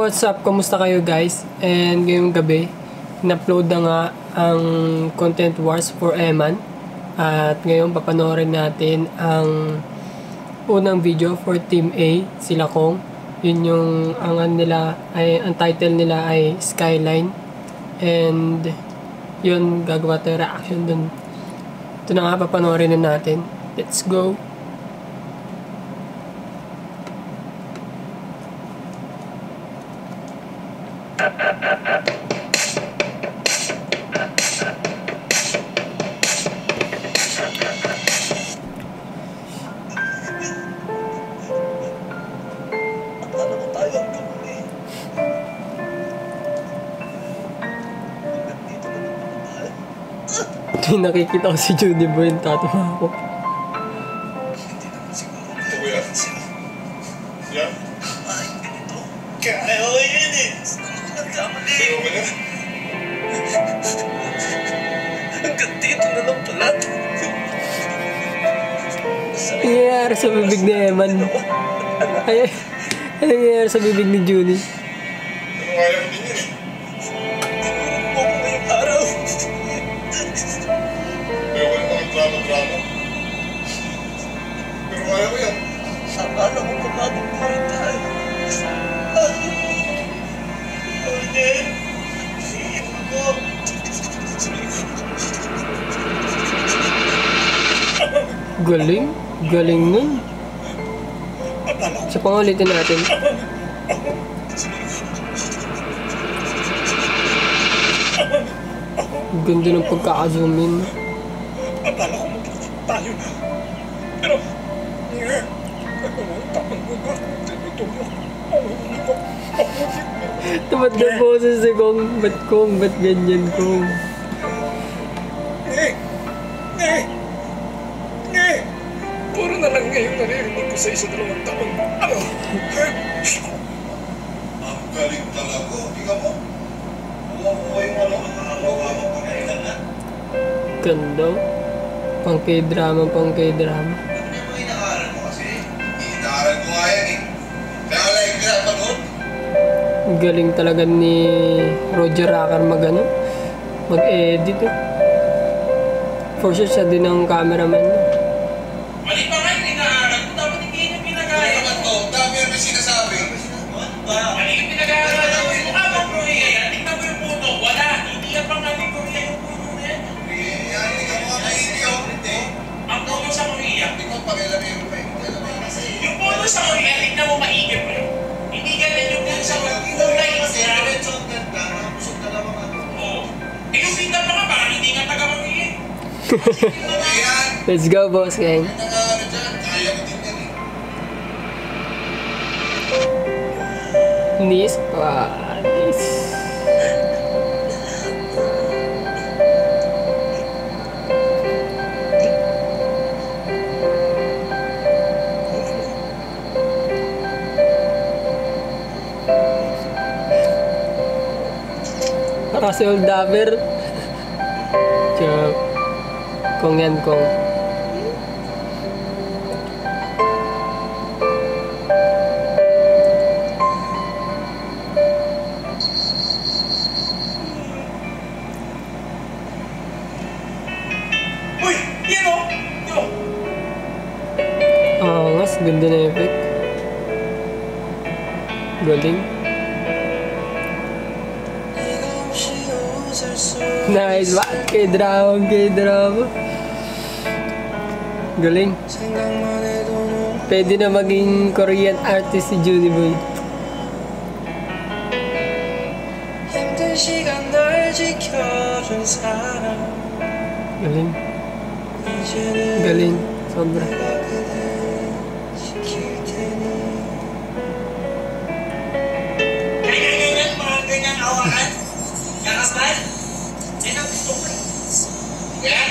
What's up? Kamusta kayo guys? And ngayong gabi, in-upload na nga ang Content Wars for Emman. At ngayon papanoorin natin ang unang video for Team A, sila Kong. Yun yung ang title nila ay Skyline. And yun, gagawa tayo reaction dun. Ito na nga, papanoorin na natin. Let's go! Nakikita ko si Judy Buen, tatawa ako. Nangyayari sa bibig ni Emman. Ay, nangyayari sa bibig ni Judy. Akala mo kumabog mo rin tayo. Ayan. Siya mo. Galing. Galing nun. Sa pangulitin natin. Ganda ng pagkakazumin. Akala ko magkakit tayo na. Pero... Tamat na boses si Kong. Ba't Kong? Ba't ganyan Kong? Puro na lang ngayon naririnig ko sa isang dalawang taon. Ano? Ang galing talaga. Tingnan mo. Umuha yung ano ang nakakawa mo pagkailan na. Ganda. Pang-k-drama, pang-k-drama. Galing talaga ni Roger Rackar mag-edit eh. For sure siya din ang cameraman. Mali pa kayo, pinaaral ko. Dapat hindi niyo pinagaya. Ano naman to? Dami yung sinasabi. Mali yung pinagaya. Mukha mo bro eh. Tignan mo yung puto. Wala. Hindi ka pang nating Korea yung puto na yan. Hindi ka mga kaiti o. Ang puto sa Korea. Hindi ko pakialam yung puto. Yung puto sa Korea, tignan mo maigi bro. Hindi ganun yung puto sa Korea. Let's go, boss gang. Nice parties. Rasul Daber. Jok. Kung yan, kung uy! Yan o! Angas, ganda na effect. Galing. Nice! K-drama, K-drama. Galing. Pwede na maging Korean artist si Judy Buen. Galing. Galing. Sobra. Ganyan-ganyan, parang ganyan awakan. Gakas ba? Yan ang gusto ko. Yan?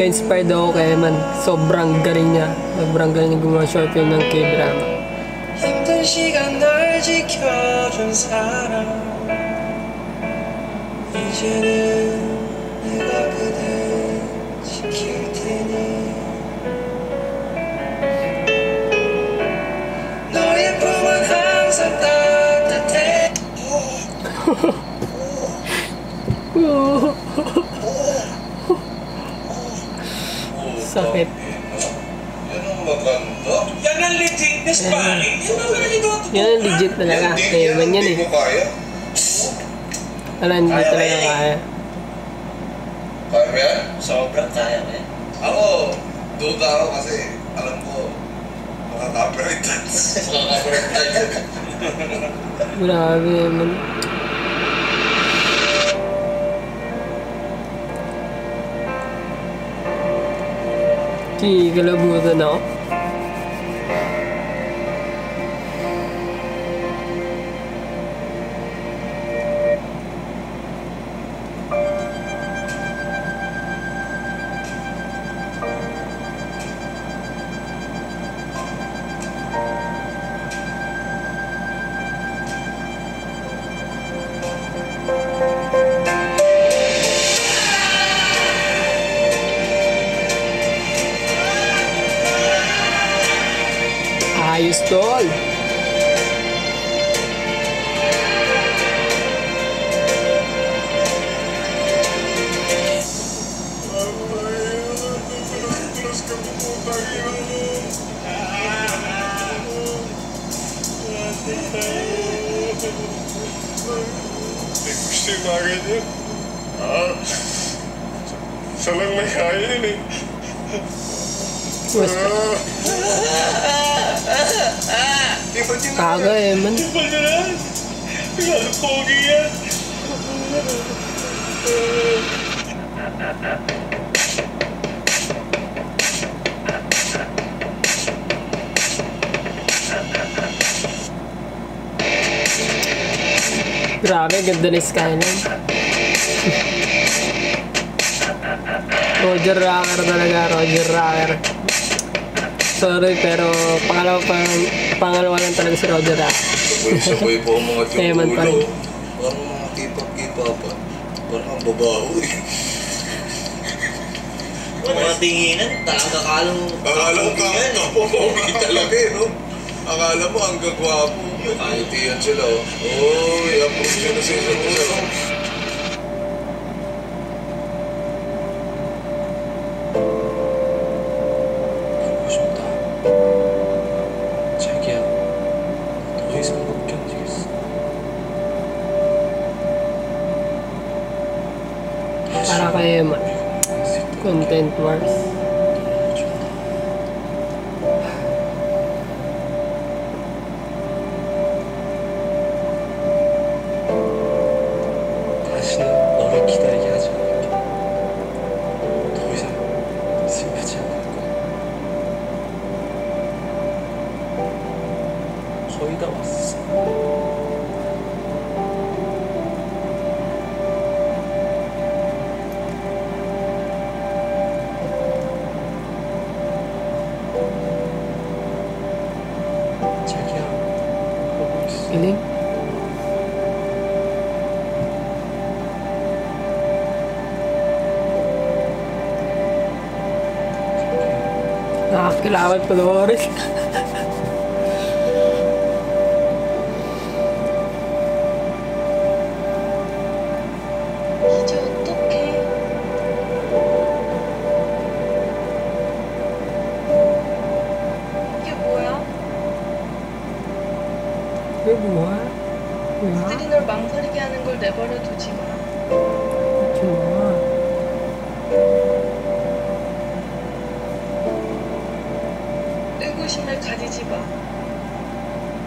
Ka-inspired ako kay Emman. Sobrang galing niya. Sobrang galing niya gumawa short film ng K-drama. 힘든 시간 날 지켜준 사람 이제는 내가 그댈 지킬 테니 너의 품은 항상 따뜻해 sakit. Yan ang legit na sparring. Yan ang legit talaga. Kaya naman yan eh. Wala, hindi talaga kaya. Kaya mo yan? Sobrang kaya mo yan. Ako, duda ako kasi alam ko makaka-operate dance. Makaka-operate dance. Grabe naman. Kikalabutan ako. Ayos tol! Gusto yung bagay niya. Siya lang may kaya yun eh. Kaga Emman. Pogi yan. Grabe, ganda ni Skyline. Roger Rackar talaga, Roger Rackar. Sorry, pero pangalawa lang talaga si Roger Rackar. Sabay po ang mga tiyong ulo. Parang mga kipa-kipa pa. Parang ang babaho eh. Mga tinginan, akala mo kapopogi talaga eh, no? Akala mo ang gagwapo. Ayutihan sila oh. Oh, i-approve nyo na sila sila. Para kay Emman. Content Wars. Galing. Nakakilawat pa na oras. 왜 뭐야? 뭐야? 그들이 널 망설이게 하는 걸 내버려 두지 마. 좋아. 의구심을 가지지 마.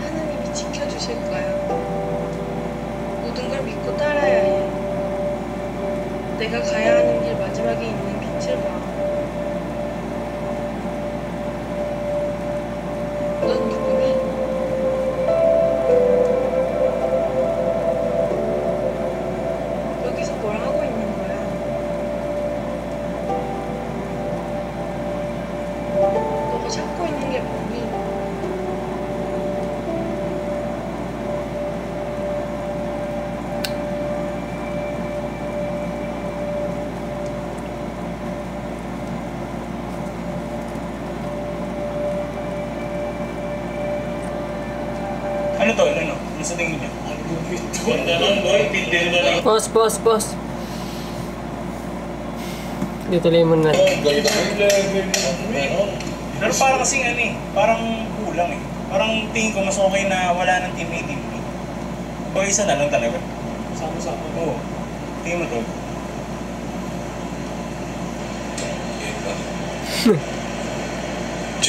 하나님이 지켜주실 거야. 모든 걸 믿고 따라야 해. 내가 가야 하는 길 마지막에 있는 빛을 봐. to, ano? Ano sa tingin niyo? Ang gupit ko. Ang dalawang boy, pinder na lang. Boss. Dituloy mo na. Ganda ko. Pero parang kasing ano eh, parang kulang eh. Parang tingin ko mas okay na wala ng team A, team B. O isa na lang talaga. Sama-sama. Oo. Tingin mo to. G?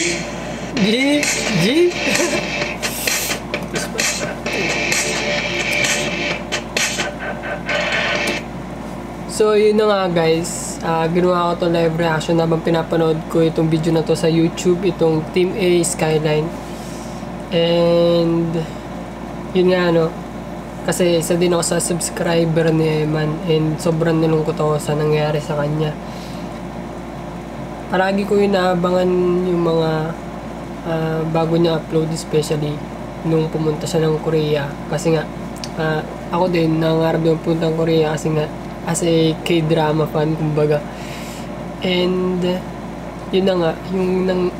So yun na nga guys, ginawa ko to live reaction habang pinapanood ko itong video na to sa YouTube, itong Team A Skyline. And yun nga ano, kasi isa din ako sa subscriber ni Emman and sobrang nalungkot ako sa nangyari sa kanya. Paragi ko yung naabangan yung mga bago niya upload, especially nung pumunta siya ng Korea, kasi nga ako din nangarap doon punta ng Korea kasi nga as a K-drama fan kumbaga. And yun na nga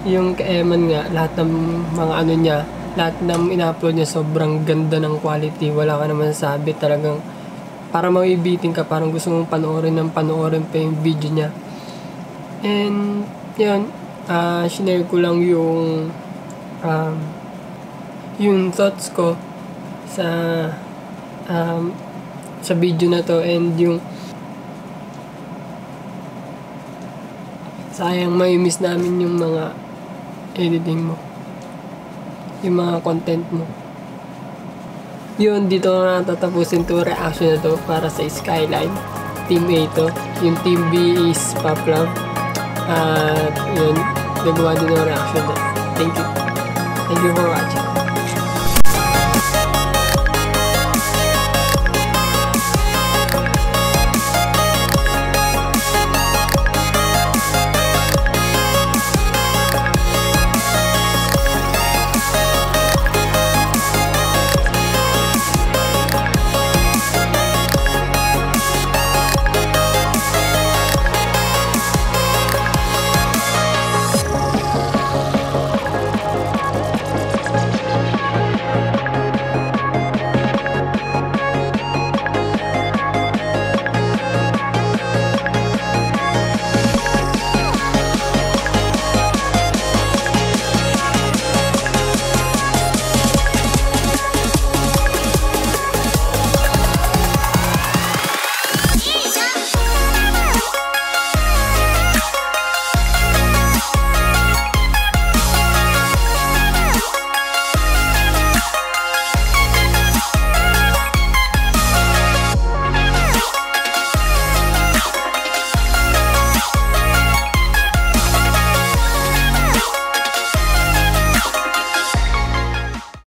yung kay Emman nga, lahat ng mga ano niya, lahat ng in-upload niya sobrang ganda ng quality, wala ka naman sabi, talagang para mabibitin ka, parang gusto mong panoorin pa yung video niya. And yun, sinare ko lang yung thoughts ko sa video na to. And yung sayang may-miss namin yung mga editing mo, yung mga content mo. Yun, dito na tatapusin to reaction na to para sa Skyline. Team A to, yung Team B is Pop Love. At yun, nagawa din ang reaction na. Thank you for watching.